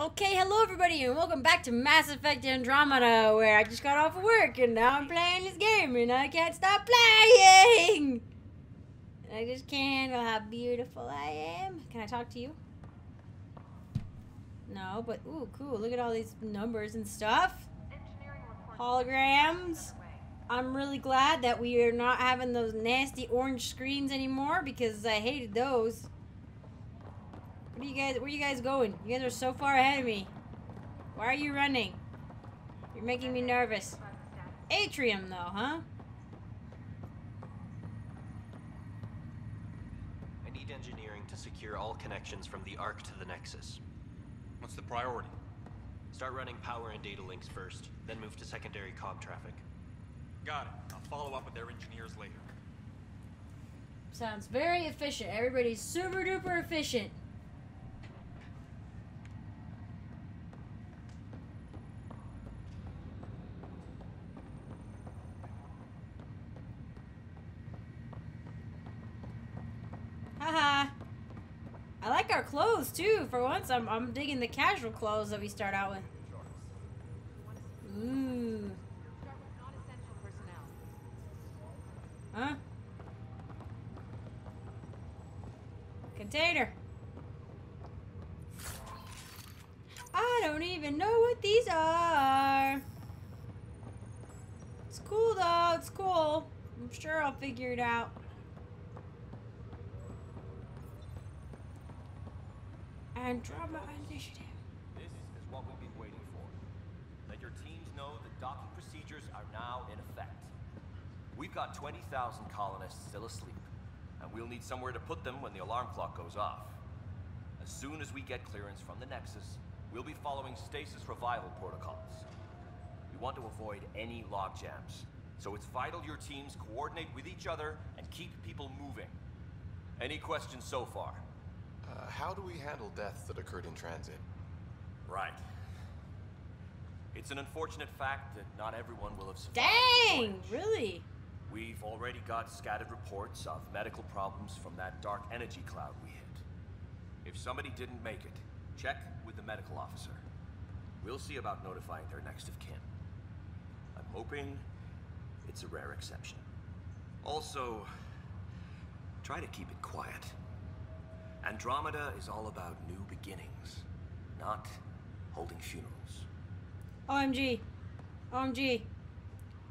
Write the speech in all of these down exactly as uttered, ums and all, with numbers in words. Okay, hello everybody and welcome back to Mass Effect Andromeda, where I just got off of work and now I'm playing this game and I can't stop playing! And I just can't handle how beautiful I am. Can I talk to you? No, but ooh, cool. Look at all these numbers and stuff. Holograms. I'm really glad that we are not having those nasty orange screens anymore because I hated those. What are you guys, where are you guys going? You guys are so far ahead of me. Why are you running? You're making me nervous. Atrium, though, huh? I need engineering to secure all connections from the Ark to the Nexus. What's the priority? Start running power and data links first, then move to secondary comm traffic. Got it. I'll follow up with their engineers later. Sounds very efficient. Everybody's super duper efficient. Clothes too. For once, I'm I'm digging the casual clothes that we start out with. Ooh. Huh? Container. I don't even know what these are. It's cool though. It's cool. I'm sure I'll figure it out. Andromeda Initiative. This is what we've been waiting for. Let your teams know that docking procedures are now in effect. We've got twenty thousand colonists still asleep, and we'll need somewhere to put them when the alarm clock goes off. As soon as we get clearance from the Nexus, we'll be following stasis revival protocols. We want to avoid any log jams, so it's vital your teams coordinate with each other and keep people moving. Any questions so far? Uh, how do we handle deaths that occurred in transit? Right. It's an unfortunate fact that not everyone will have survived. Dang! Really? We've already got scattered reports of medical problems from that dark energy cloud we hit. If somebody didn't make it, check with the medical officer. We'll see about notifying their next of kin. I'm hoping it's a rare exception. Also, try to keep it quiet. Andromeda is all about new beginnings, not holding funerals. O M G. O M G.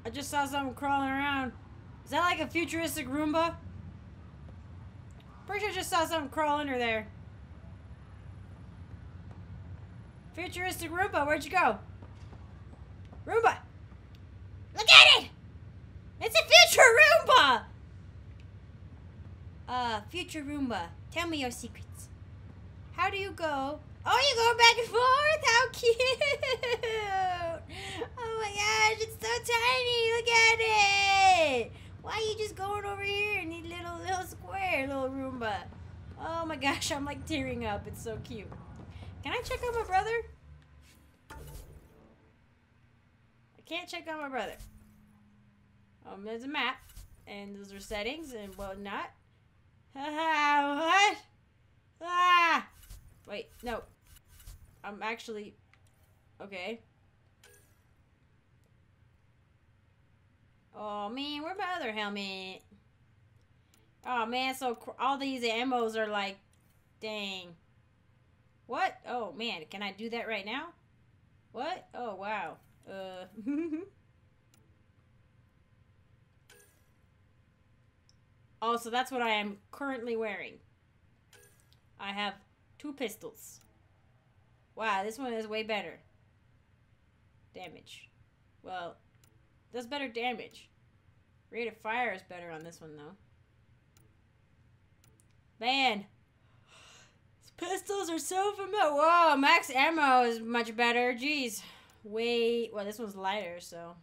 I just saw something crawling around. Is that like a futuristic Roomba? Pretty sure I just saw something crawl under there. Futuristic Roomba, where'd you go? Roomba! Look at it! It's a future Roomba! Uh, future Roomba. Tell me your secrets. How do you go? Oh, you go back and forth? How cute! Oh my gosh, it's so tiny! Look at it! Why are you just going over here in the little, little square, little Roomba? Oh my gosh, I'm like tearing up. It's so cute. Can I check on my brother? I can't check on my brother. Um, there's a map, and those are settings and whatnot. What? Ah! Wait, no. I'm actually... Okay. Oh, man, where's my other helmet? Oh, man, so cr all these ammos are like... Dang. What? Oh, man, can I do that right now? What? Oh, wow. Uh... Oh, so that's what I am currently wearing. I have two pistols. Wow, this one is way better. Damage. Well, does better damage. Rate of fire is better on this one, though. Man. These pistols are so familiar. Whoa, max ammo is much better. Jeez. Wait. Well, this one's lighter, so...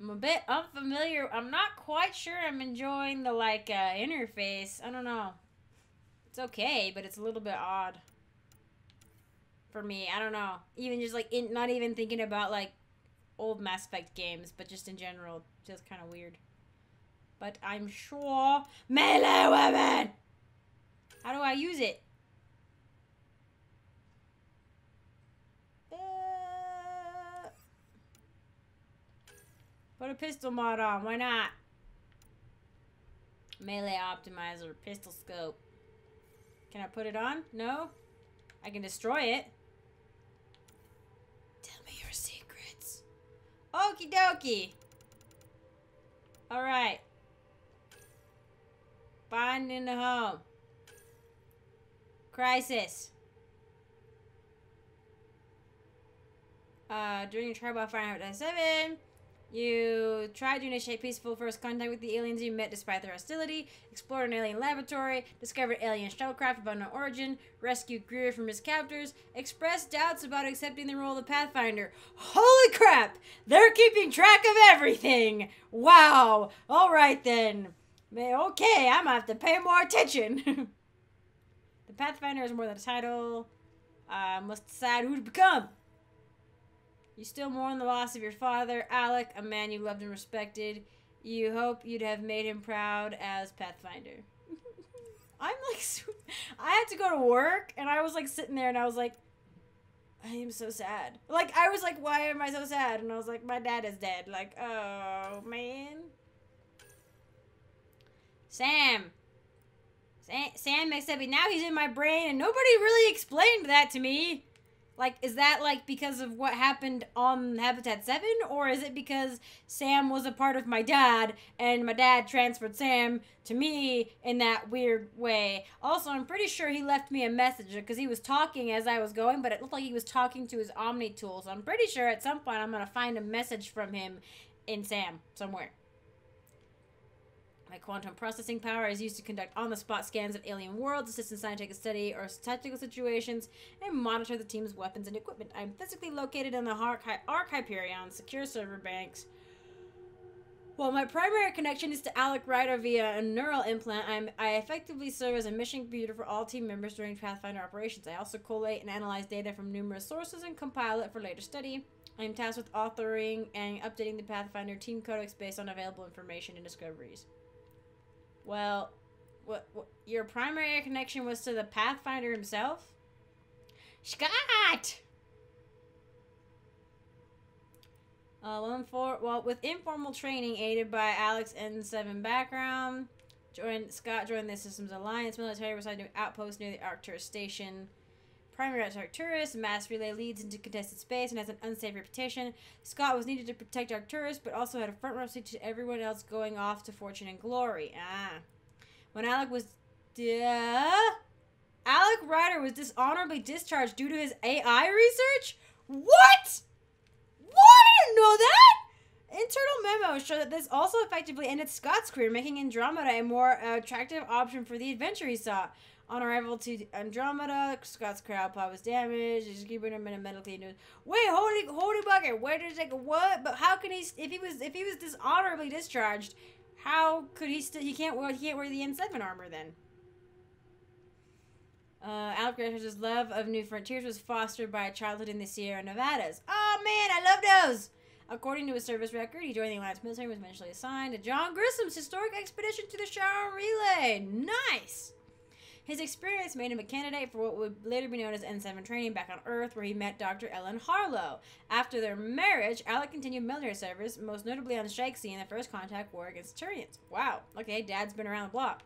I'm a bit unfamiliar. I'm not quite sure I'm enjoying the, like, uh, interface. I don't know. It's okay, but it's a little bit odd for me. I don't know. Even just, like, in, not even thinking about, like, old Mass Effect games, but just in general, just kind of weird. But I'm sure... Melee weapon! How do I use it? Put a pistol mod on. Why not? Melee optimizer. Pistol scope. Can I put it on? No? I can destroy it. Tell me your secrets. Okie dokie. Alright. Finding the home. Crisis. Uh, during your trial by Fire Habitat seven, you tried to initiate peaceful first contact with the aliens you met despite their hostility, explored an alien laboratory, discovered alien shuttlecraft of unknown origin, rescued Greer from his captors, expressed doubts about accepting the role of the Pathfinder. Holy crap! They're keeping track of everything! Wow! Alright then. Okay, I'm gonna have to pay more attention. The Pathfinder is more than a title. I must decide who to become. You still mourn the loss of your father, Alec, a man you loved and respected. You hope you'd have made him proud as Pathfinder. I'm like, I had to go to work, and I was like sitting there, and I was like, I am so sad. Like, I was like, why am I so sad? And I was like, my dad is dead. Like, oh, man. Sam. Sam, Sam makes up, now he's in my brain, and nobody really explained that to me. Like, is that, like, because of what happened on Habitat seven? Or is it because Sam was a part of my dad, and my dad transferred Sam to me in that weird way? Also, I'm pretty sure he left me a message, because he was talking as I was going, but it looked like he was talking to his Omnitool. So I'm pretty sure at some point I'm going to find a message from him in Sam somewhere. My quantum processing power is used to conduct on-the-spot scans of alien worlds, assist in scientific study or tactical situations, and monitor the team's weapons and equipment. I'm physically located in the Ark Hyperion, secure server banks. While my primary connection is to Alec Ryder via a neural implant, I'm, I effectively serve as a mission computer for all team members during Pathfinder operations. I also collate and analyze data from numerous sources and compile it for later study. I am tasked with authoring and updating the Pathfinder team codex based on available information and discoveries. Well, what, what your primary connection was to the Pathfinder himself? Scott! Uh, well, for, well, with informal training aided by Alec's N seven background, joined, Scott joined the Systems Alliance military, residing an outpost near the Arcturus Station. Primary at Arcturus, Mass Relay leads into contested space and has an unsafe reputation. Scott was needed to protect Arcturus, but also had a front row seat to everyone else going off to fortune and glory. Ah. When Alec was... Duh. Alec Ryder was dishonorably discharged due to his A I research? What? What? I didn't know that! Internal memos show that this also effectively ended Scott's career, making Andromeda a more attractive option for the adventure he sought. On arrival to Andromeda, Scott's crowd pod was damaged. Just keeping him in a medically induced. Wait, holy, holy bucket. Where did it? What? But how can he? If he was, if he was dishonorably discharged, how could he still? He can't. Well, he can't wear the N seven armor then. Uh, Alec Ryder's love of New Frontiers was fostered by a childhood in the Sierra Nevadas. Oh man, I love those. According to his service record, he joined the Alliance military and was eventually assigned to John Grissom's historic expedition to the Shaw Relay. Nice. His experience made him a candidate for what would later be known as N seven training back on Earth, where he met Doctor Ellen Harlow. After their marriage, Alec continued military service, most notably on the Shake Sea in the First Contact War against Turians. Wow. Okay, Dad's been around the block.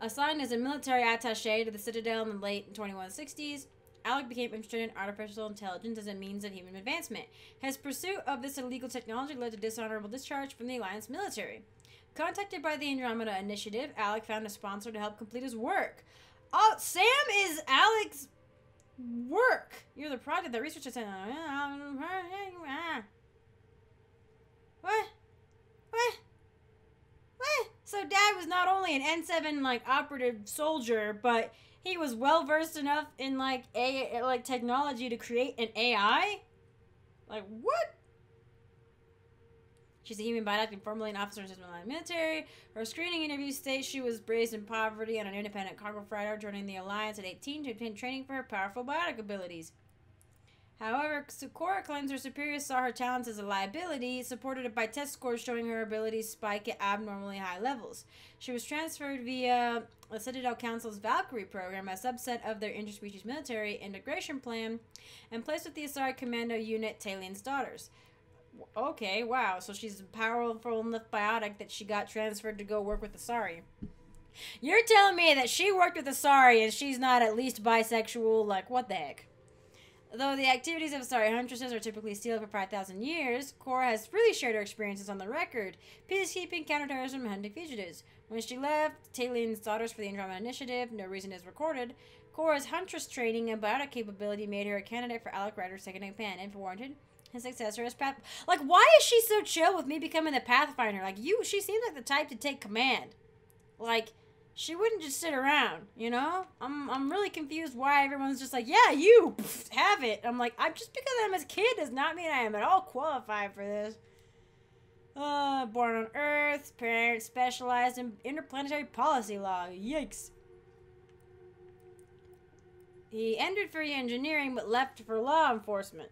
Assigned as a military attaché to the Citadel in the late twenty-one sixties, Alec became interested in artificial intelligence as a means of human advancement. His pursuit of this illegal technology led to dishonorable discharge from the Alliance military. Contacted by the Andromeda Initiative, Alec found a sponsor to help complete his work. Oh, Sam is Alec's work. You're the product of the research assignment. What? What? What? So Dad was not only an N seven, like, operative soldier, but he was well-versed enough in, like, a like technology to create an A I? Like, what? She's a human by acting formerly an officer in the military. Her screening interview states she was raised in poverty on an independent cargo freighter, joining the Alliance at eighteen to obtain training for her powerful biotic abilities. However, Cora claims her superiors saw her talents as a liability, supported by test scores showing her abilities spike at abnormally high levels. She was transferred via the Citadel Council's Valkyrie program, a subset of their interspecies military integration plan, and placed with the Asari Commando unit Taline's Daughters. Okay, wow. So she's powerful enough biotic that she got transferred to go work with Asari. You're telling me that she worked with Asari and she's not at least bisexual? Like, what the heck? Though the activities of Asari huntresses are typically sealed for five thousand years, Cora has freely shared her experiences on the record. Peacekeeping, counterterrorism, and hunting fugitives. When she left Taline's Daughters for the Andromeda Initiative, no reason is recorded. Cora's huntress training and biotic capability made her a candidate for Alec Ryder's second in command, and for warranted, his successor as Path. Like, why is she so chill with me becoming the Pathfinder? Like, you, she seems like the type to take command. Like, she wouldn't just sit around, you know? I'm I'm really confused why everyone's just like, yeah, you pff, have it. I'm like, I'm just because I'm a kid does not mean I am at all qualified for this. Uh, born on Earth, parents specialized in interplanetary policy law. Yikes. He entered for engineering but left for law enforcement.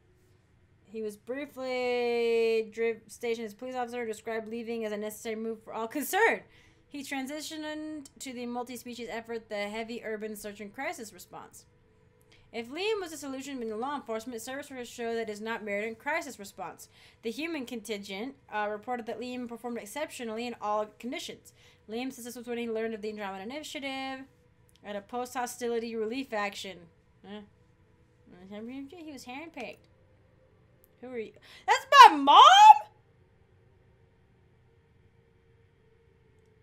He was briefly stationed as a police officer, described leaving as a necessary move for all concerned. He transitioned to the multi-species effort, the heavy urban search and crisis response. If Liam was a solution in the law enforcement, service would show that is not merit in crisis response. The human contingent uh, reported that Liam performed exceptionally in all conditions. Liam's success was when he learned of the Andromeda Initiative at a post-hostility relief action. Huh? He was handpicked. Who are you? That's my mom?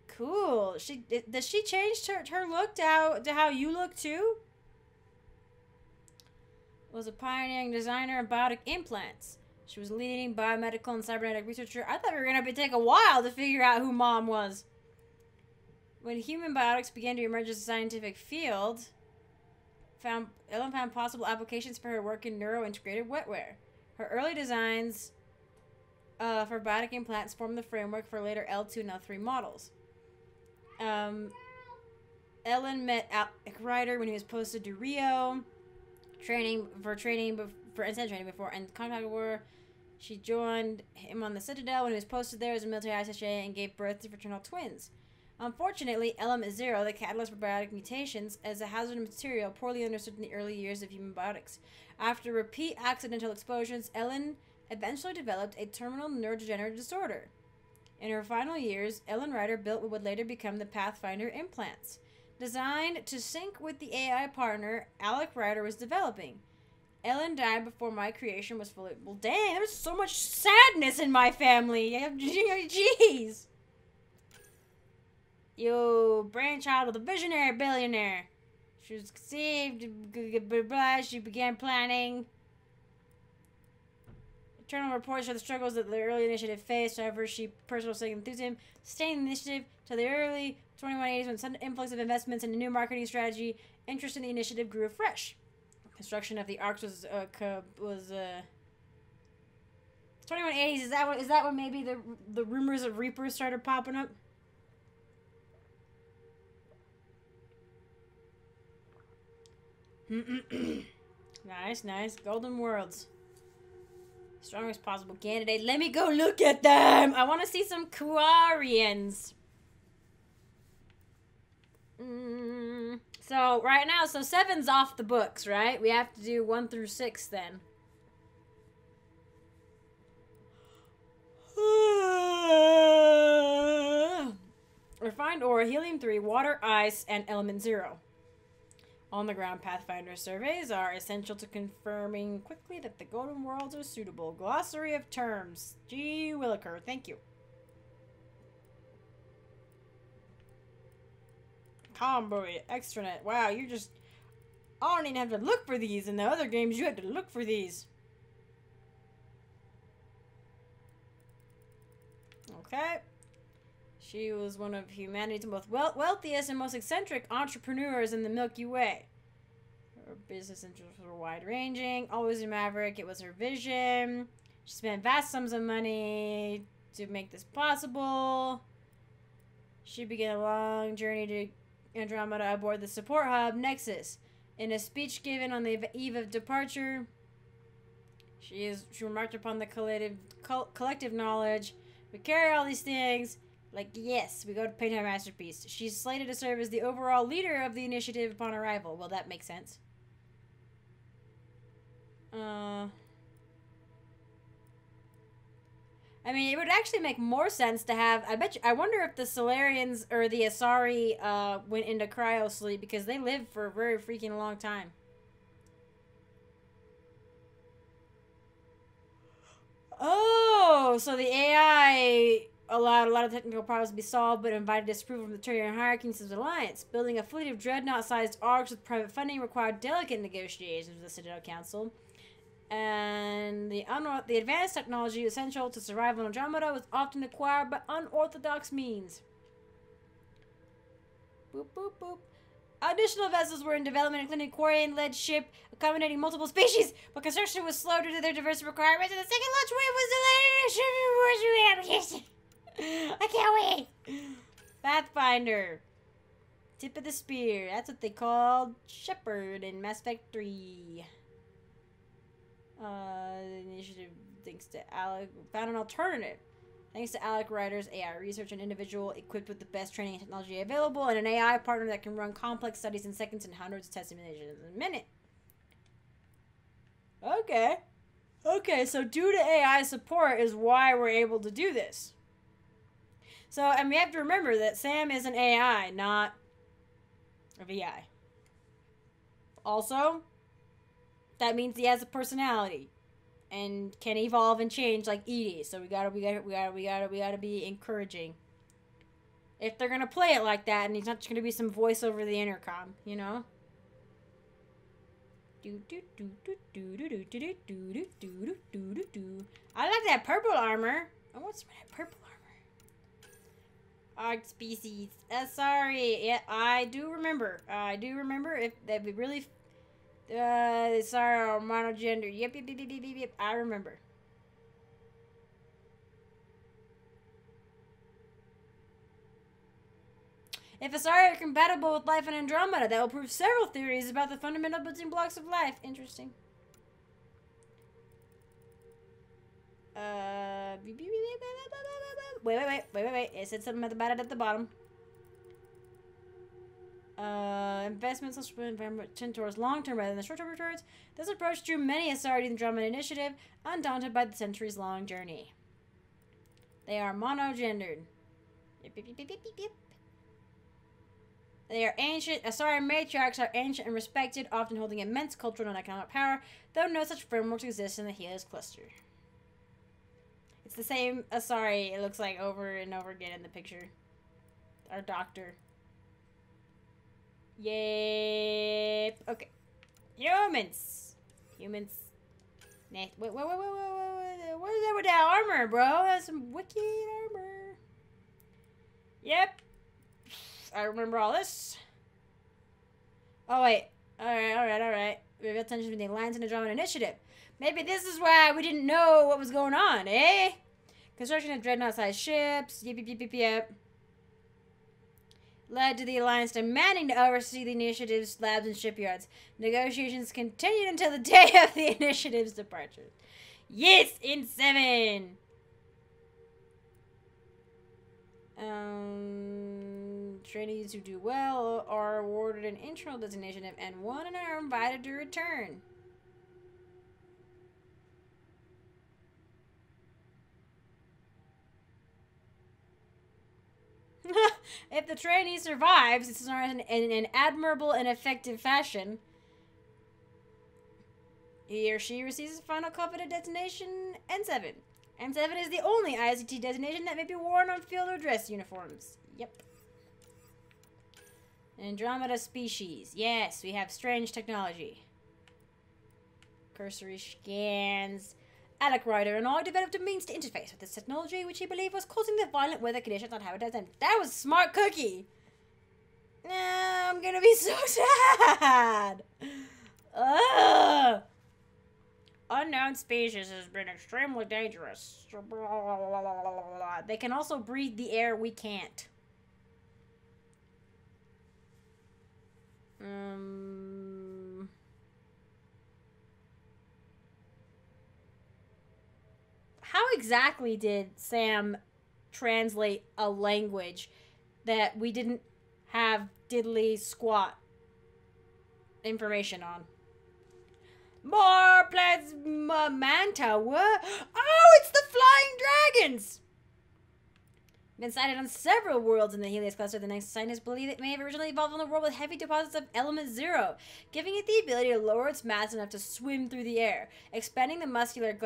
Cool. She does she change her, her look to how to how you look too? Was a pioneering designer of biotic implants. She was a leading biomedical and cybernetic researcher. I thought we were gonna be, take a while to figure out who mom was. When human biotics began to emerge as a scientific field, found Ellen found possible applications for her work in neurointegrated wetware. Her early designs uh, for biotic implants formed the framework for later L two and L three models. Um, Ellen met Alec Ryder when he was posted to Rio, training for training for intense training before and contact war. She joined him on the Citadel when he was posted there as a military attaché and gave birth to fraternal twins. Unfortunately, Element Zero, the catalyst for biotic mutations, is a hazardous material poorly understood in the early years of human biotics. After repeat accidental explosions, Ellen eventually developed a terminal neurodegenerative disorder. In her final years, Ellen Ryder built what would later become the Pathfinder implants. Designed to sync with the A I partner Alec Ryder was developing. Ellen died before my creation was fully... Well, dang, there's so much sadness in my family. Jeez. You brainchild of the visionary billionaire. She was conceived, she began planning... Internal reports show the struggles that the early initiative faced, however, she personal enthusiasm, sustained the initiative to the early twenty-one eighties when sudden influx of investments and a new marketing strategy, interest in the initiative grew afresh. Construction of the Ark was uh, was uh, twenty-one eighties. Is that what? Is that what? Maybe the the rumors of Reapers started popping up. Nice, nice, golden worlds. Strongest possible candidate. Let me go look at them. I want to see some Quarians. Mm. So right now, so seven's off the books, right? We have to do one through six then. Refined ore, helium three, water, ice, and element zero. On-the-ground Pathfinder surveys are essential to confirming quickly that the Golden Worlds are suitable. Glossary of terms. G. Williker, thank you. Comboy, extranet. Wow, you're just... I don't even have to look for these. In the other games, you had to look for these. Okay. She was one of humanity's most wealth wealthiest and most eccentric entrepreneurs in the Milky Way. Her business interests were wide-ranging, always a maverick. It was her vision. She spent vast sums of money to make this possible. She began a long journey to Andromeda aboard the support hub, Nexus. In a speech given on the eve of departure, she, is, she remarked upon the collective, collective knowledge. We carry all these things. Like, yes, we go to paint our masterpiece. She's slated to serve as the overall leader of the initiative upon arrival. Well, that makes sense. Uh, I mean, it would actually make more sense to have... I bet you... I wonder if the Solarians or the Asari uh, went into cryo sleep, because they lived for a very freaking long time. Oh, so the A I allowed a lot of technical problems to be solved, but invited disapproval from the Turian hierarchy and Systems Alliance. Building a fleet of dreadnought-sized arcs with private funding required delicate negotiations with the Citadel Council. And the unor the advanced technology essential to survival on Andromeda was often acquired by unorthodox means. Boop, boop, boop. Additional vessels were in development, including a Quarian-led ship accommodating multiple species, but construction was slow due to their diverse requirements, and the second launch wave was delayed. I can't wait! Pathfinder. Tip of the spear. That's what they called Shepard in Mass Effect three. Uh, the initiative, thanks to Alec, found an alternative. Thanks to Alec Ryder's A I research, an individual equipped with the best training and technology available, and an A I partner that can run complex studies in seconds and hundreds of test simulations in a minute. Okay. Okay, so due to A I support is why we're able to do this. So, and we have to remember that Sam is an A I, not a V I. Also, that means he has a personality and can evolve and change like Edie. So we gotta, we gotta, we gotta, we gotta, we gotta be encouraging. If they're gonna play it like that, and he's not just gonna be some voice over the intercom, you know. Do do do do do do do do do do do do. I like that purple armor. I want some of that purple armor. Arc species. Uh, sorry, yeah, I do remember. Uh, I do remember. If that'd be really. Uh, sorry, monogender. Yep, yep, yep, yep, yep, yep. I remember. If Asari are compatible with life in Andromeda, that will prove several theories about the fundamental building blocks of life. Interesting. Uh, wait, wait, wait, wait, wait, wait. It said something about it at the bottom. Uh, investments social environment tend towards long-term rather than short-term returns. This approach drew many Asari to the Andromeda Initiative, undaunted by the centuries-long journey. They are monogendered. Yip, yip, yip, yip, yip, yip. They are ancient. Asari matriarchs are ancient and respected, often holding immense cultural and economic power, though no such frameworks exist in the Helios Cluster. It's the same Asari, it looks like, over and over again in the picture. Our doctor. Yep. Okay. Humans. Humans. Nah. Wait, wait, wait, wait, wait, wait. What is that with that armor, bro? That's some wicked armor. Yep. I remember all this. Oh, wait. Alright, alright, alright. Reveal tension between the Alliance and the Andromeda Initiative. Maybe this is why we didn't know what was going on, eh? Construction of dreadnought-sized ships. Yep, yep, yep, yep, yep. Led to the Alliance demanding to oversee the Initiative's labs and shipyards. Negotiations continued until the day of the Initiative's departure. Yes, N seven! Um, trainees who do well are awarded an internal designation and one and are invited to return. If the trainee survives, it's in an admirable and effective fashion. He or she receives a final coveted designation, N seven. N seven is the only I C T designation that may be worn on field or dress uniforms. Yep. Andromeda species. Yes, we have strange technology. Cursory scans. Alec Ryder and I developed a means to interface with this technology, which he believed was causing the violent weather conditions on Habitat seven. That was smart cookie! No, I'm gonna be so sad! Ugh. Unknown species has been extremely dangerous. They can also breathe the air we can't. Um... How exactly did Sam translate a language that we didn't have diddly squat information on? More plasma manta. What? Oh, it's the flying dragons! Been sighted on several worlds in the Helios Cluster. The Nexus scientists believe it may have originally evolved on a world with heavy deposits of Element Zero, giving it the ability to lower its mass enough to swim through the air. Expanding the muscular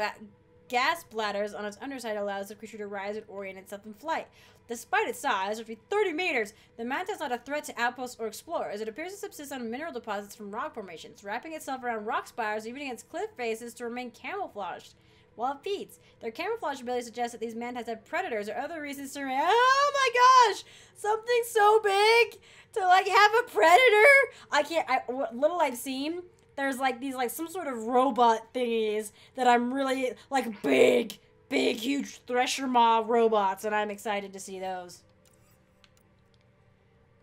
gas bladders on its underside allows the creature to rise and orient itself in flight. Despite its size, which would be thirty meters, the manta is not a threat to outposts or explorers. It appears to subsist on mineral deposits from rock formations, wrapping itself around rock spires, even against cliff faces, to remain camouflaged while it feeds. Their camouflage ability suggests that these mantas have predators or other reasons to remain. Oh my gosh! Something so big to like have a predator? I can't, I, what little I've seen, there's like these like some sort of robot thingies that I'm really like big, big, huge Thresher Maw robots, and I'm excited to see those.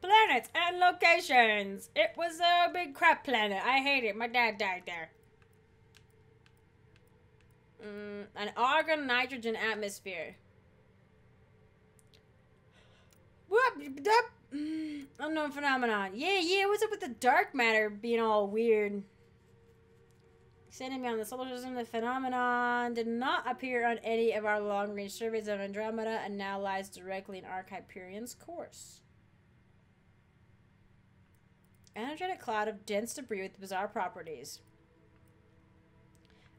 Planets and locations. It was a big crap planet. I hate it. My dad died there. Mm, an argon nitrogen atmosphere. Whoop, dup, mm, unknown phenomenon. Yeah, yeah, what's up with the dark matter being all weird? Extending beyond the solar system, the phenomenon did not appear on any of our long-range surveys of Andromeda and now lies directly in Ark Hyperion's course. Energetic cloud of dense debris with bizarre properties.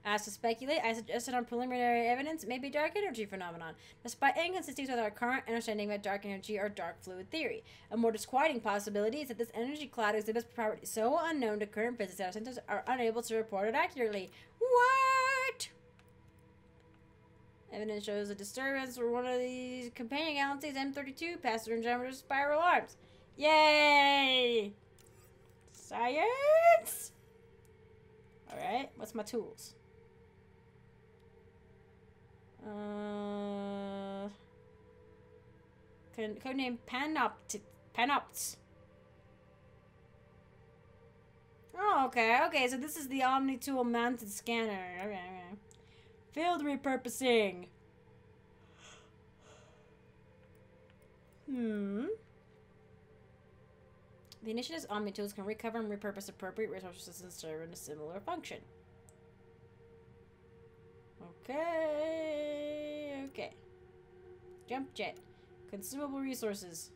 Asked to speculate, I suggested on preliminary evidence it may be dark energy phenomenon, despite inconsistencies with our current understanding of dark energy or dark fluid theory. A more disquieting possibility is that this energy cloud exhibits properties so unknown to current physics that our sensors are unable to report it accurately. What? Evidence shows a disturbance where one of these companion galaxies, M thirty-two, passed through Andromeda's spiral arms. Yay! Science! Alright, what's my tools? Uh, codename Panopt Panopts. Oh, okay, okay. So this is the Omnitool mounted scanner. Okay, okay. Field repurposing. Hmm. The initiative's Omnitools can recover and repurpose appropriate resources and serve in a similar function. Okay, okay. Jump jet. Consumable resources.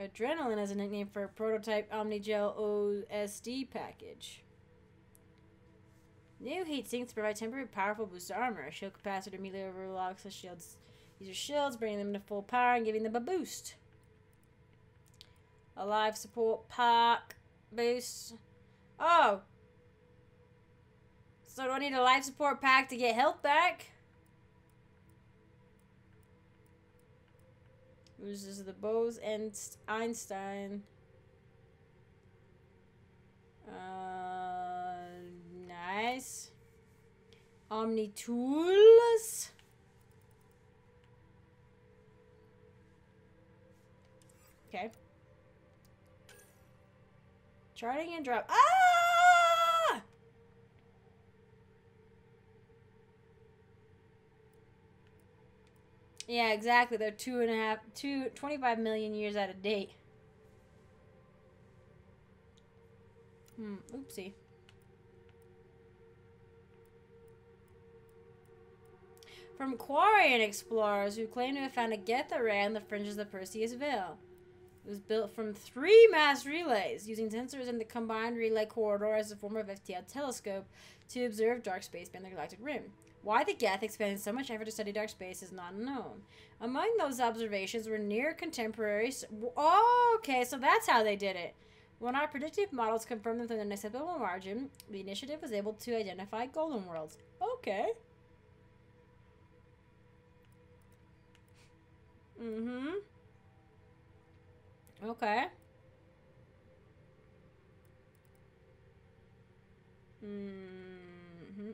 Adrenaline is a nickname for a prototype Omnigel O S D package. New heat sinks provide temporary powerful boost to armor. A shield capacitor immediately overlocks the shields. These are shields, bringing them to full power and giving them a boost. A live support pack boost. Oh! So do I need a life support pack to get health back? This is the Bose and Einstein. Uh, nice. Omnitools. Okay. Charting and drop. Ah! Yeah, exactly. They're two and a half, two, twenty-five million years out of date. Hmm, oopsie. From Quarian explorers who claim to have found a Geth array on the fringes of the Perseus Veil. It was built from three mass relays, using sensors in the combined relay corridor as a form of F T L telescope to observe dark space beyond the galactic rim. Why the Geth expended so much effort to study dark space is not known. Among those observations were near contemporary. Oh, okay, so that's how they did it. When our predictive models confirmed them within an acceptable margin, the initiative was able to identify golden worlds. Okay. Mm-hmm. Okay. Hmm.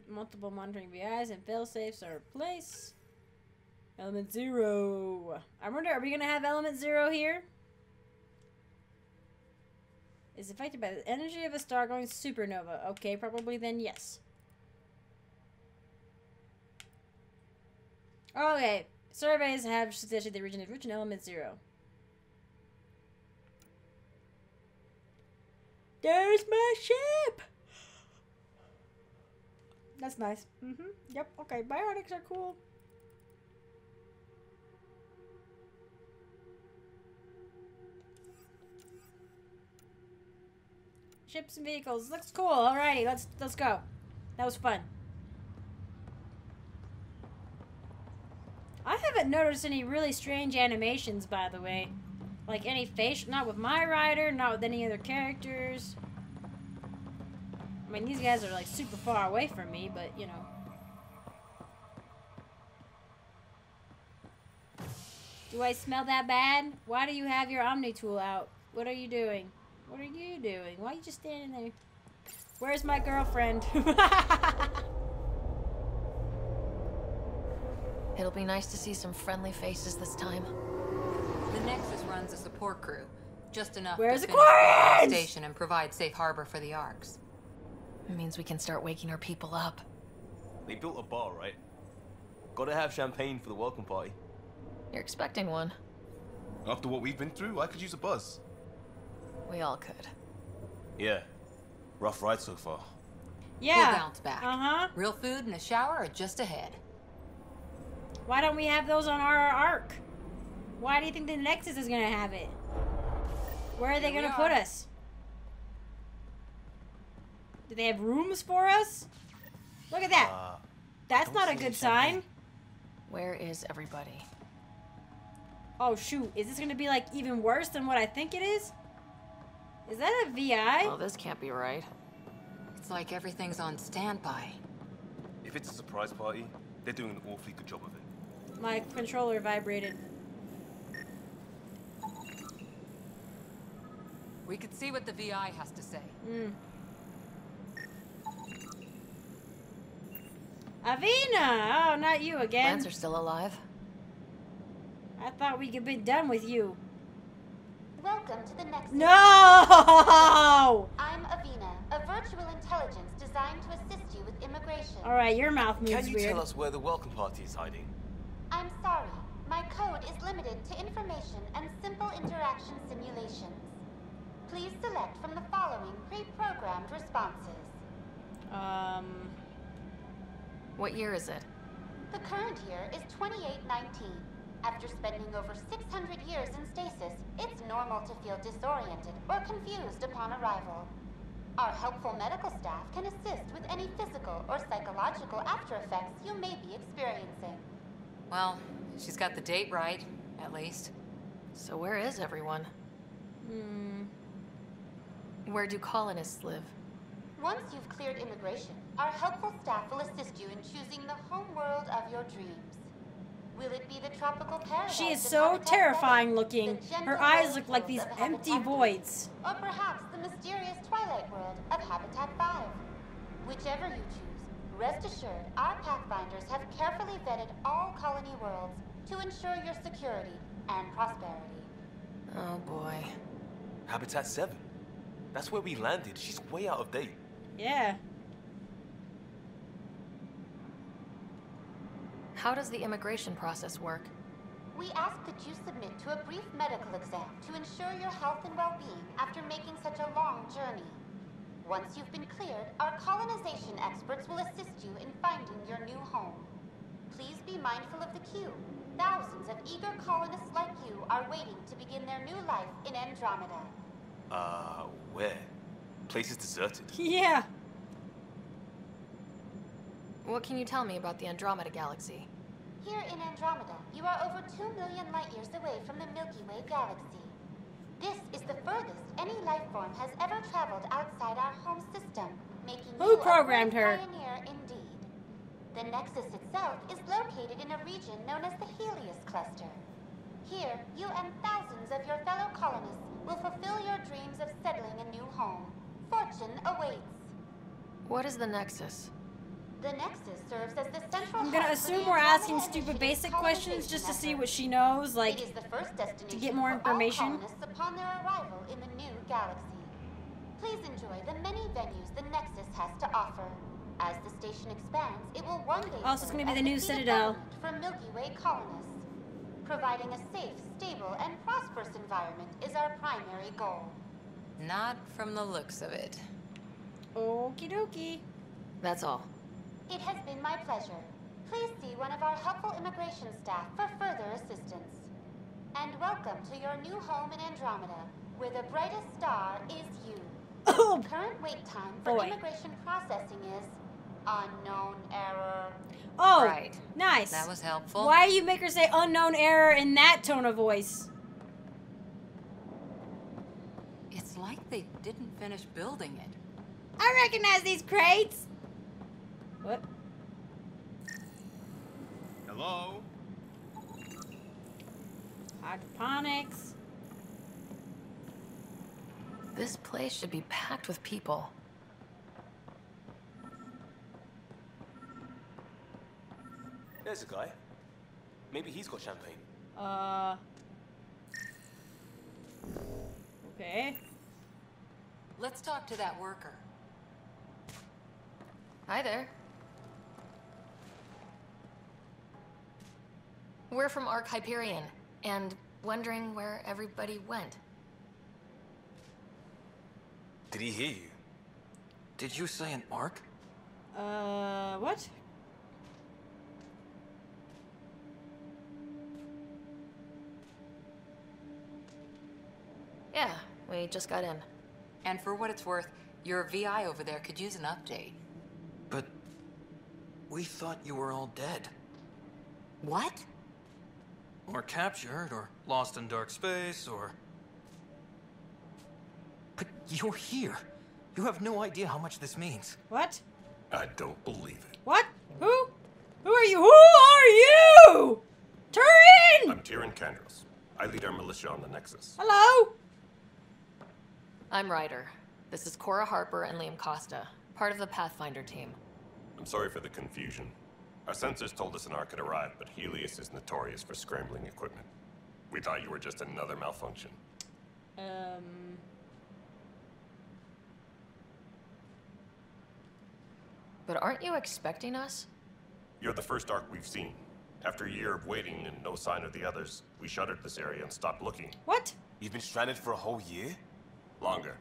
Multiple monitoring V Is and fail-safes are in place. Element Zero. I wonder, are we going to have Element Zero here? Is affected by the energy of a star-going supernova. Okay, probably then yes. Okay. Surveys have suggested the region of rich in Element Zero. There's my ship! That's nice. Mm-hmm. Yep. Okay. Biotics are cool. Ships and vehicles. Looks cool. Alrighty. Let's let's go. That was fun. I haven't noticed any really strange animations, by the way. Like any facial, not with my rider, not with any other characters. I mean, these guys are like super far away from me, but you know. Do I smell that bad? Why do you have your Omnitool out? What are you doing? What are you doing? Why are you just standing there? Where's my girlfriend? It'll be nice to see some friendly faces this time. The Nexus runs a support crew, just enough Where's to finish the station and provide safe harbor for the Arcs. It means we can start waking our people up. They built a bar, right? Gotta have champagne for the welcome party. You're expecting one. After what we've been through, I could use a buzz. We all could. Yeah. Rough ride so far. Yeah. We'll bounce back. Uh-huh. Real food and a shower are just ahead. Why don't we have those on our Ark? Why do you think the Nexus is gonna have it? Where are they gonna put us? Do they have rooms for us? Look at that. Uh, That's not a good sign. Where is everybody? Oh shoot, is this gonna be like even worse than what I think it is? Is that a V I? Well, this can't be right. It's like everything's on standby. If it's a surprise party, they're doing an awfully good job of it. My controller vibrated. We could see what the V I has to say. Mm. Avina! Oh, not you again. Plans are still alive. I thought we could be done with you. Welcome to the Nexus. No! I'm Avina, a virtual intelligence designed to assist you with immigration. Alright, your mouth moves weird. Can you weird. tell us where the welcome party is hiding? I'm sorry. My code is limited to information and simple interaction simulations. Please select from the following pre-programmed responses. Um... What year is it? The current year is twenty-eight nineteen. After spending over six hundred years in stasis, it's normal to feel disoriented or confused upon arrival. Our helpful medical staff can assist with any physical or psychological aftereffects you may be experiencing. Well, she's got the date right, at least. So where is everyone? Hmm... Where do colonists live? Once you've cleared immigration, our helpful staff will assist you in choosing the homeworld of your dreams. Will it be the tropical paradise? She is so terrifying looking. Her eyes look like these empty voids. Or perhaps the mysterious twilight world of Habitat five. Whichever you choose, rest assured our Pathfinders have carefully vetted all colony worlds to ensure your security and prosperity. Oh boy. Habitat seven. That's where we landed. She's way out of date. Yeah. How does the immigration process work? We ask that you submit to a brief medical exam to ensure your health and well-being after making such a long journey. Once you've been cleared, our colonization experts will assist you in finding your new home. Please be mindful of the queue. Thousands of eager colonists like you are waiting to begin their new life in Andromeda. Uh, where? Place is deserted. Yeah. What can you tell me about the Andromeda Galaxy? Here in Andromeda, you are over two million light-years away from the Milky Way Galaxy. This is the furthest any life form has ever traveled outside our home system, making Who you programmed a her? pioneer indeed. The Nexus itself is located in a region known as the Helios Cluster. Here, you and thousands of your fellow colonists will fulfill your dreams of settling a new home. Fortune awaits. What is the Nexus? The Nexus serves as the central. I'm gonna assume we're asking stupid basic questions just to see what she knows, like, it is the first destination to get more information. Upon their arrival in the new galaxy, please enjoy the many venues the Nexus has to offer. As the station expands, it will one day. Also, it's gonna be the new Citadel for Milky Way colonists. Providing a safe, stable, and prosperous environment is our primary goal. Not from the looks of it. Okie dokie. That's all. It has been my pleasure. Please see one of our helpful immigration staff for further assistance. And welcome to your new home in Andromeda, where the brightest star is you. Oh, current wait time for boy. immigration processing is unknown error. Oh, right. Nice. That was helpful. Why do you make her say unknown error in that tone of voice? It's like they didn't finish building it. I recognize these crates. What? Hello? Hydroponics. This place should be packed with people. There's a guy. Maybe he's got champagne. Uh. Okay. Let's talk to that worker. Hi there. We're from Ark Hyperion, and wondering where everybody went. Did he hear you? Did you say an Ark? Uh, what? Yeah, we just got in. And for what it's worth, your V I over there could use an update. But we thought you were all dead. What? Or captured, or lost in dark space, or... But you're here. You have no idea how much this means. What? I don't believe it. What? Who? Who are you? Who are you? Turian! I'm Turian Candros. I lead our militia on the Nexus. Hello? I'm Ryder. This is Cora Harper and Liam Costa, part of the Pathfinder team. I'm sorry for the confusion. Our sensors told us an Ark had arrived, but Helios is notorious for scrambling equipment. We thought you were just another malfunction. Um... But aren't you expecting us? You're the first Ark we've seen. After a year of waiting and no sign of the others, we shuttered this area and stopped looking. What? You've been stranded for a whole year? Longer.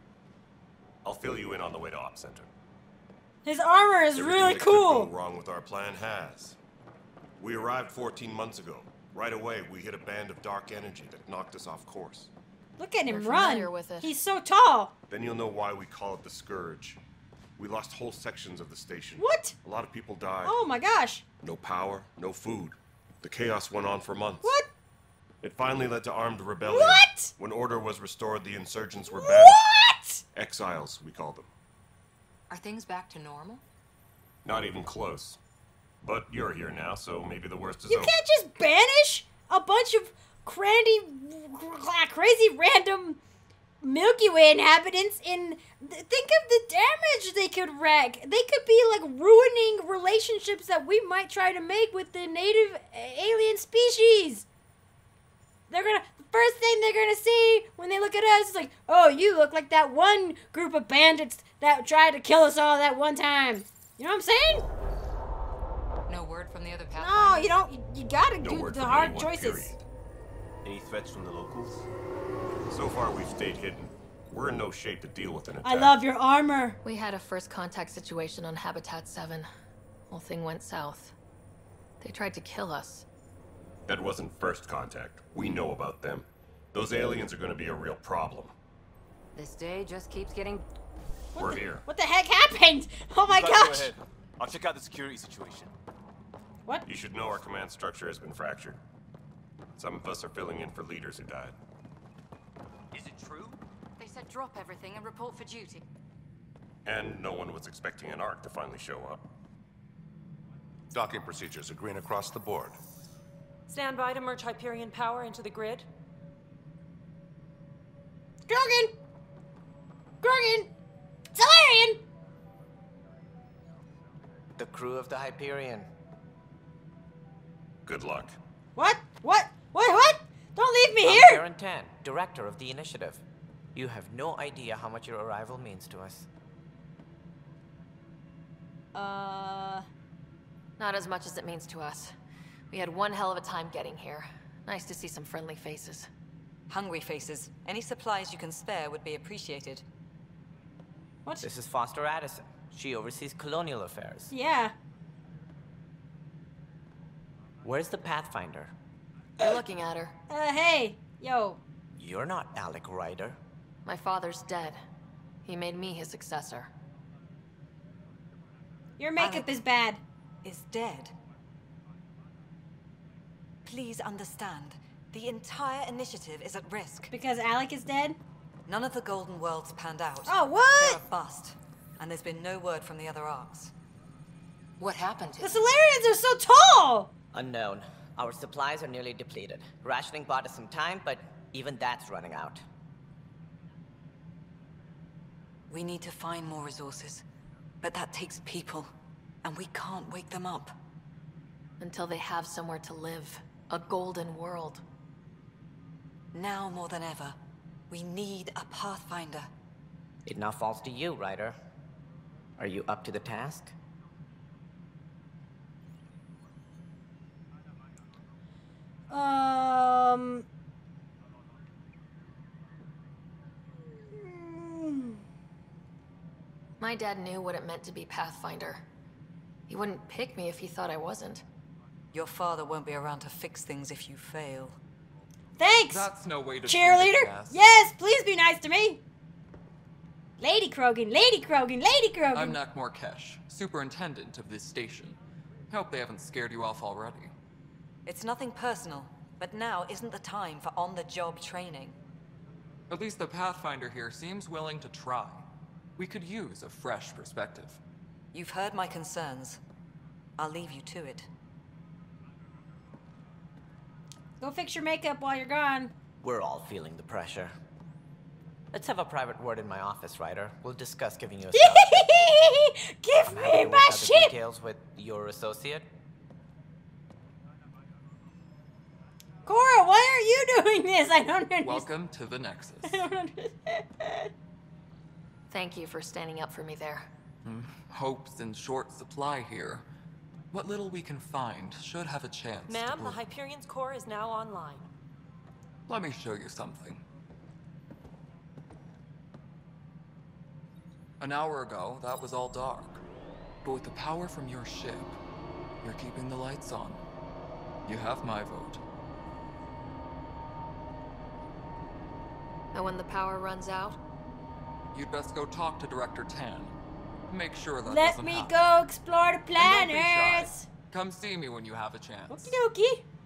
I'll fill you in on the way to Op Center. His armor is Everything really cool. Everything wrong with our plan has. We arrived fourteen months ago. Right away, we hit a band of dark energy that knocked us off course. Look at him run. With it. He's so tall. Then you'll know why we call it the Scourge. We lost whole sections of the station. What? A lot of people died. Oh my gosh. No power, no food. The chaos went on for months. What? It finally led to armed rebellion. What? When order was restored, the insurgents were banished. What? Exiles, we call them. Are things back to normal? Not even close. But you're here now, so maybe the worst is over. You can't just banish a bunch of cranny, crazy random Milky Way inhabitants in... Think of the damage they could wreck. They could be, like, ruining relationships that we might try to make with the native alien species. They're gonna... First thing they're gonna see when they look at us is like, oh, you look like that one group of bandits that tried to kill us all that one time. You know what I'm saying? No word from the other Pathfinder. No, you don't. You, you gotta no do the hard choices. Period. Any threats from the locals? So far, we've stayed hidden. We're in no shape to deal with an attack. I love your armor. We had a first contact situation on Habitat seven. Whole thing went south. They tried to kill us. That wasn't first contact. We know about them. Those aliens are going to be a real problem. This day just keeps getting... What We're the, here. What the heck happened? Oh my gosh! Go ahead. I'll check out the security situation. What? You should know our command structure has been fractured. Some of us are filling in for leaders who died. Is it true? They said drop everything and report for duty. And no one was expecting an Ark to finally show up. Docking procedures are green across the board. Stand by to merge Hyperion power into the grid. Krogan! Krogan! Taline's! The crew of the Hyperion. Good luck. What? What? What? What? Don't leave me I'm here! Jarun Tann, director of the initiative. You have no idea how much your arrival means to us. Uh... Not as much as it means to us. We had one hell of a time getting here. Nice to see some friendly faces. Hungry faces. Any supplies you can spare would be appreciated. What? This is Foster Addison. She oversees colonial affairs. Yeah. Where's the Pathfinder? You're looking at her. Uh, hey! Yo! You're not Alec Ryder. My father's dead. He made me his successor. Your makeup Alec is bad. Is dead? Please understand, the entire initiative is at risk. Because Alec is dead? None of the Golden Worlds panned out. Oh, what? They're a bust. And there's been no word from the other arcs. What happened? The Solarians are so tall! Unknown. Our supplies are nearly depleted. Rationing bought us some time, but even that's running out. We need to find more resources, but that takes people, and we can't wake them up. Until they have somewhere to live, a golden world. Now more than ever, we need a Pathfinder. It now falls to you, Ryder. Are you up to the task? Um... My dad knew what it meant to be Pathfinder. He wouldn't pick me if he thought I wasn't. Your father won't be around to fix things if you fail. Thanks! That's no way to cheerleader! Yes, please be nice to me! Lady Krogan, Lady Krogan, Lady Krogan! I'm Nak Morkesh, superintendent of this station. Hope they haven't scared you off already. It's nothing personal, but now isn't the time for on-the-job training. At least the Pathfinder here seems willing to try. We could use a fresh perspective. You've heard my concerns. I'll leave you to it. Go fix your makeup while you're gone. We're all feeling the pressure. Let's have a private word in my office, Ryder. We'll discuss giving you a Give me my shit! Details with your associate. Cora, why are you doing this? I don't understand. Welcome to the Nexus. I don't understand. Thank you for standing up for me there. Hmm. Hope's in short supply here. What little we can find should have a chance. Ma'am, the Hyperion's core is now online. Let me show you something. An hour ago, that was all dark. But with the power from your ship, you're keeping the lights on. You have my vote. And when the power runs out? You'd best go talk to Director Tann. Make sure that Let doesn't me happen. Go explore the planets! Come see me when you have a chance. Okie dokie.